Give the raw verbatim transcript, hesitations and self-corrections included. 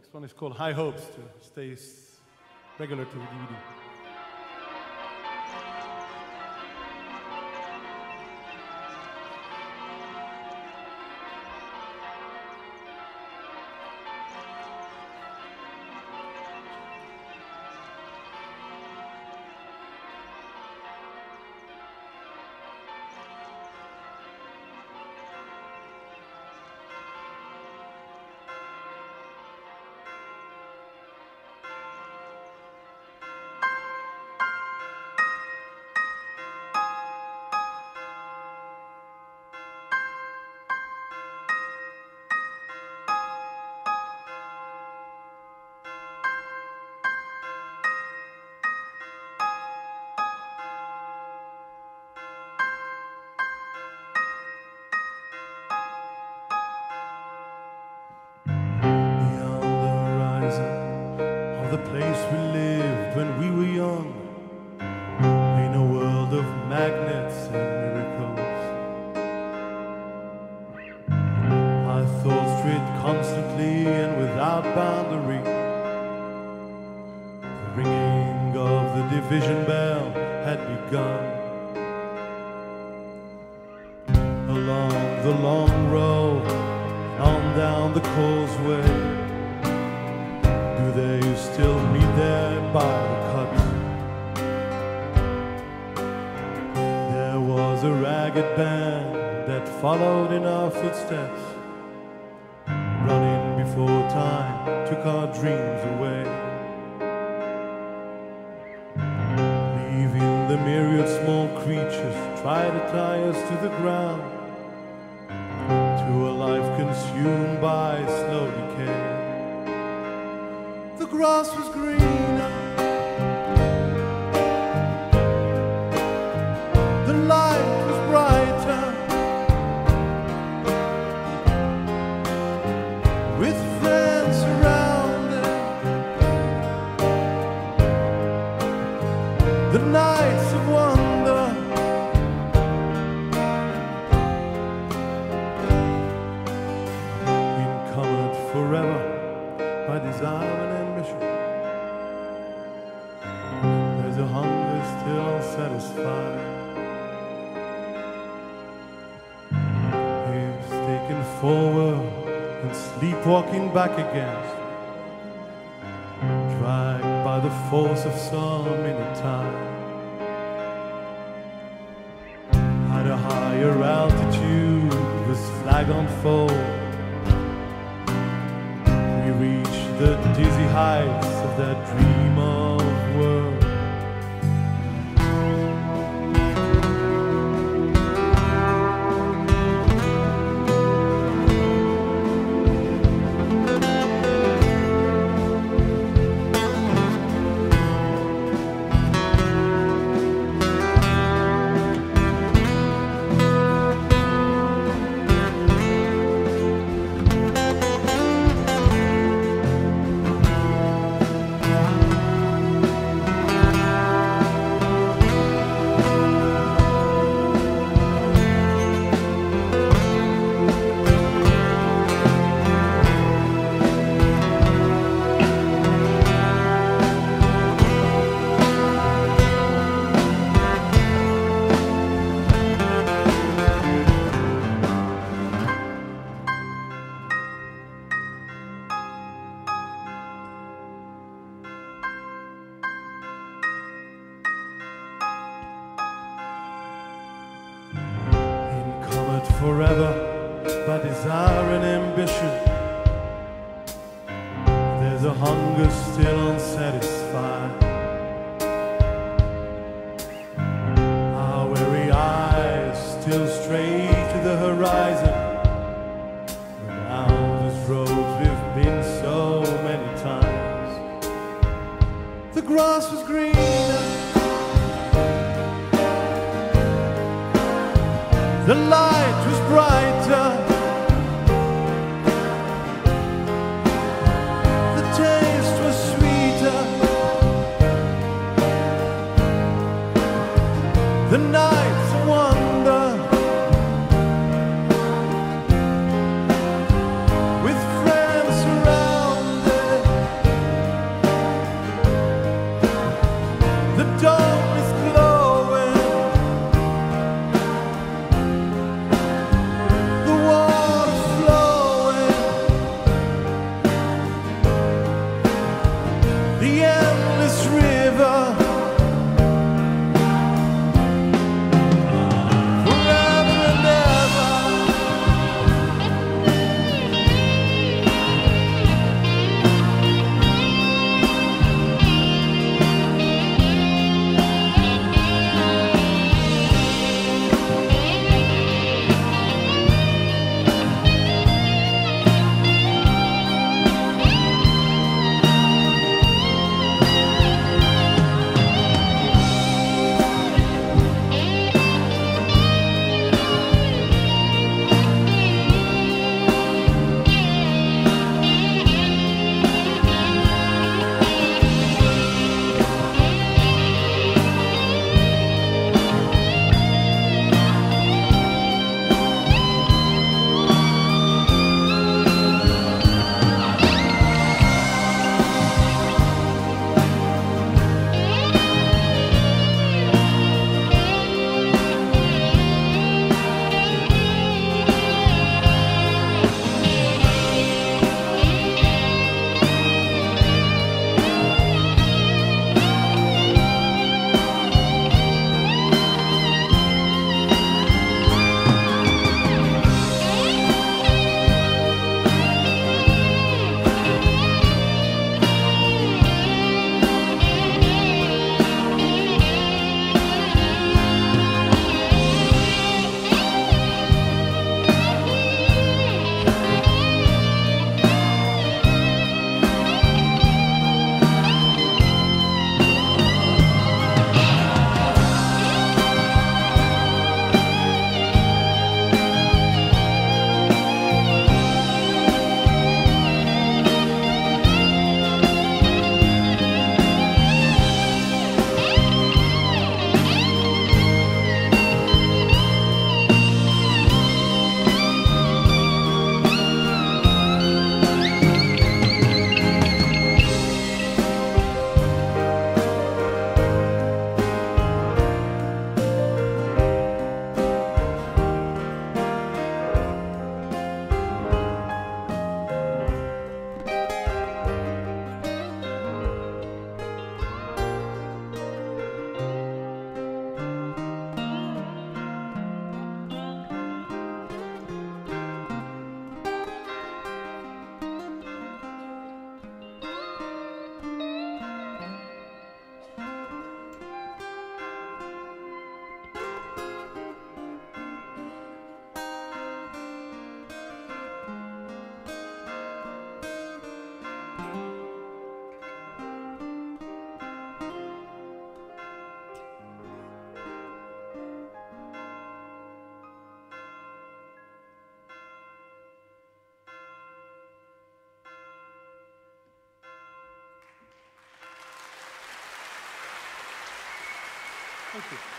Next one is called High Hopes, to stay regular to the D V D. Walking back against, dragged by the force of some inner time. At a higher altitude, this flag unfolds. We reach the dizzy heights of that dream of world. With friends around them. Thank you.